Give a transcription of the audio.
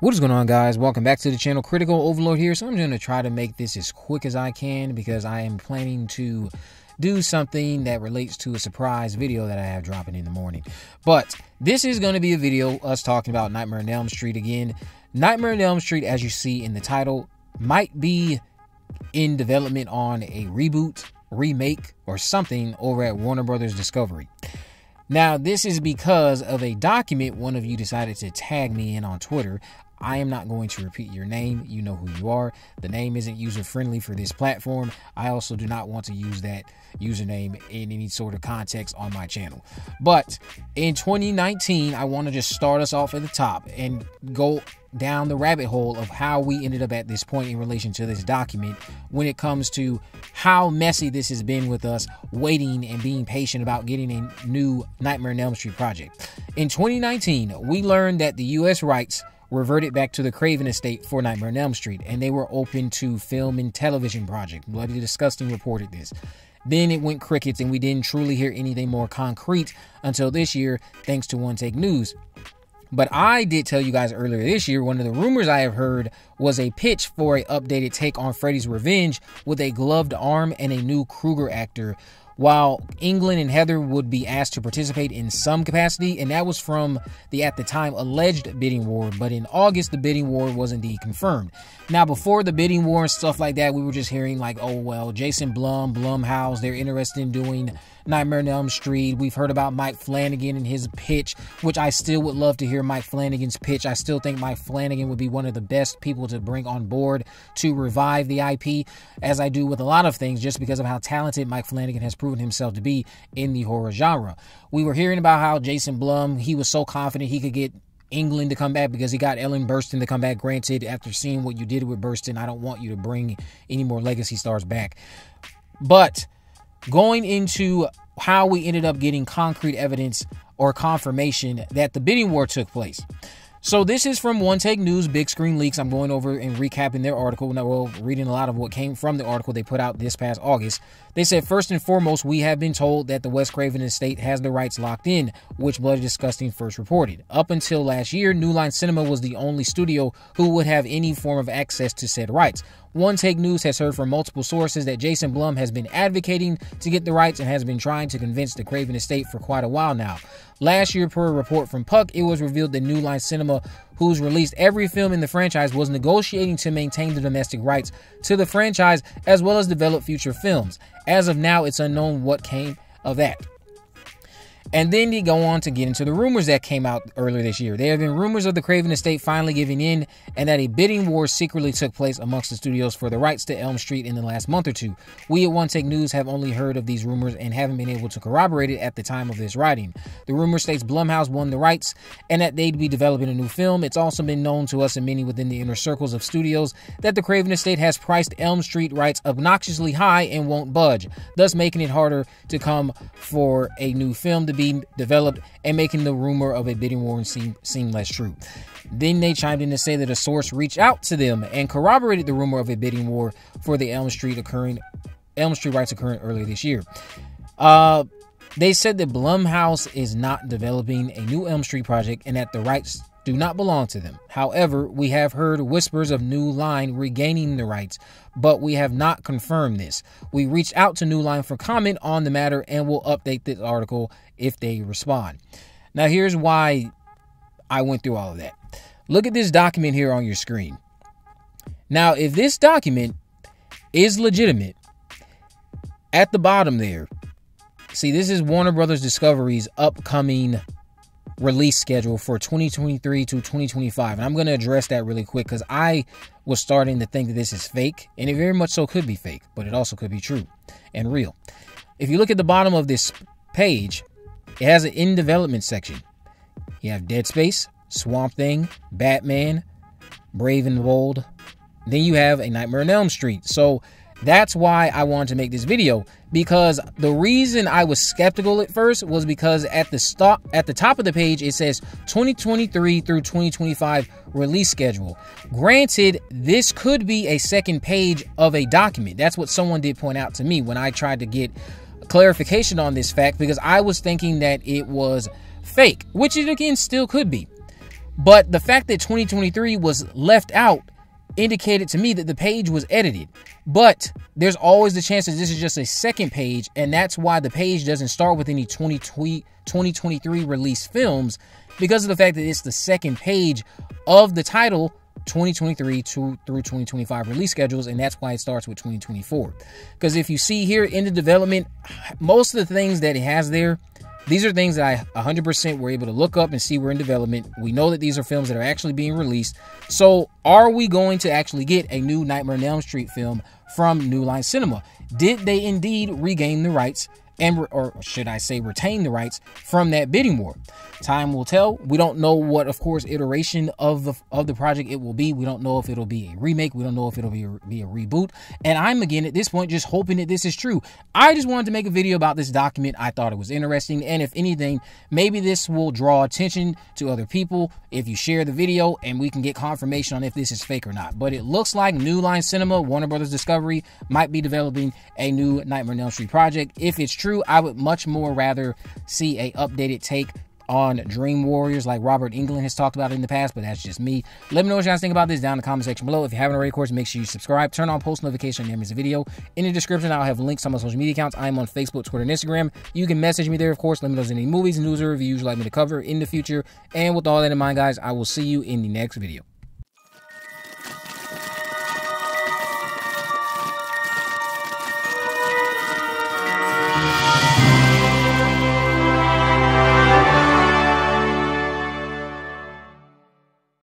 What is going on, guys? Welcome back to the channel. Critical Overlord here. So I'm going to try to make this as quick as I can because I am planning to do something that relates to a surprise video that I have dropping in the morning. But this is going to be a video us talking about Nightmare on Elm Street again. Nightmare on Elm Street, as you see in the title, might be in development on a reboot, remake, or something over at Warner Bros. Discovery. Now, this is because of a document one of you decided to tag me in on Twitter. I am not going to repeat your name. You know who you are. The name isn't user-friendly for this platform. I also do not want to use that username in any sort of context on my channel. But in 2019, I want to just start us off at the top and go down the rabbit hole of how we ended up at this point in relation to this document when it comes to how messy this has been with us waiting and being patient about getting a new Nightmare on Elm Street project. In 2019, we learned that the U.S. rights reverted back to the Craven estate for Nightmare on Elm Street, and they were open to film and television project. Bloody Disgusting reported this. Then it went crickets, and we didn't truly hear anything more concrete until this year, thanks to One Take News. But I did tell you guys earlier this year, one of the rumors I have heard was a pitch for an updated take on Freddy's Revenge with a gloved arm and a new Krueger actor, while Englund and Heather would be asked to participate in some capacity, and that was from the, at the time, alleged bidding war. But in August, the bidding war was indeed confirmed. Now, before the bidding war and stuff like that, we were just hearing like, oh, well, Jason Blum, Blumhouse, they're interested in doing Nightmare on Elm Street. We've heard about Mike Flanagan and his pitch, which I still would love to hear Mike Flanagan's pitch. I still think Mike Flanagan would be one of the best people to bring on board to revive the IP, as I do with a lot of things, just because of how talented Mike Flanagan has proven himself to be in the horror genre. We were hearing about how Jason Blum, he was so confident he could get Englund to come back because he got Ellen Burstyn to come back. Granted, after seeing what you did with Burstyn, I don't want you to bring any more legacy stars back. But going into how we ended up getting concrete evidence or confirmation that the bidding war took place. So this is from One Take News, Big Screen Leaks. I'm going over and recapping their article. Now, well, reading a lot of what came from the article they put out this past August. They said, first and foremost, we have been told that the Wes Craven estate has the rights locked in, which Bloody Disgusting first reported. Up until last year, New Line Cinema was the only studio who would have any form of access to said rights. One Take News has heard from multiple sources that Jason Blum has been advocating to get the rights and has been trying to convince the Craven estate for quite a while now. Last year, per a report from Puck, it was revealed that New Line Cinema, who's released every film in the franchise, was negotiating to maintain the domestic rights to the franchise as well as develop future films. As of now, it's unknown what came of that. And then they go on to get into the rumors that came out earlier this year. There have been rumors of the Craven estate finally giving in and that a bidding war secretly took place amongst the studios for the rights to Elm Street in the last month or two. We at One Take News have only heard of these rumors and haven't been able to corroborate it at the time of this writing. The rumor states Blumhouse won the rights and that they'd be developing a new film. It's also been known to us and many within the inner circles of studios that the Craven estate has priced Elm Street rights obnoxiously high and won't budge, thus making it harder to come for a new film to be developed and making the rumor of a bidding war seem less true. Then they chimed in to say that a source reached out to them and corroborated the rumor of a bidding war for the Elm Street rights occurring earlier this year. They said that Blumhouse is not developing a new Elm Street project and that the rights do not belong to them. However, we have heard whispers of New Line regaining the rights, but we have not confirmed this. We reached out to New Line for comment on the matter and will update this article if they respond. Now, here's why I went through all of that. Look at this document here on your screen. Now, if this document is legitimate, at the bottom there, see, this is Warner Bros. Discovery's upcoming release schedule for 2023 to 2025. And I'm going to address that really quick because I was starting to think that this is fake, and it very much so could be fake, but it also could be true and real. If you look at the bottom of this page, it has an in development section. You have Dead Space, Swamp Thing, Batman, Brave and Bold. Then you have A Nightmare on Elm Street. So that's why I wanted to make this video, because the reason I was skeptical at first was because at the top of the page, it says 2023 through 2025 release schedule. Granted, this could be a second page of a document. That's what someone did point out to me when I tried to get clarification on this fact, because I was thinking that it was fake, which it again still could be. But the fact that 2023 was left out indicated to me that the page was edited. But there's always the chance that this is just a second page, and that's why the page doesn't start with any 2023 release films, because of the fact that it's the second page of the title 2023 through 2025 release schedules, and that's why it starts with 2024. Because if you see here in the development, most of the things that it has there, these are things that I 100% were able to look up and see were in development. We know that these are films that are actually being released. So are we going to actually get a new Nightmare on Elm Street film from New Line Cinema? Did they indeed regain the rights, and or should I say retain the rights from that bidding war? Time will tell. We don't know what, of course, iteration of the project it will be. We don't know if it'll be a remake. We don't know if it'll be a reboot. And I'm, again, at this point, just hoping that this is true. I just wanted to make a video about this document. I thought it was interesting. And if anything, maybe this will draw attention to other people if you share the video, and we can get confirmation on if this is fake or not. But it looks like New Line Cinema, Warner Bros. Discovery, might be developing a new Nightmare on Elm Street project. If it's true, I would much more rather see an updated take on Dream Warriors, like Robert Englund has talked about in the past, but that's just me. Let me know what you guys think about this down in the comment section below. If you haven't already, of course, make sure you subscribe, turn on post notification, and miss a video. In the description, I'll have links on my social media accounts. I'm on Facebook, Twitter, and Instagram. You can message me there, of course. Let me know if there's any movies, news, or reviews you'd like me to cover in the future. And with all that in mind, guys, I will see you in the next video.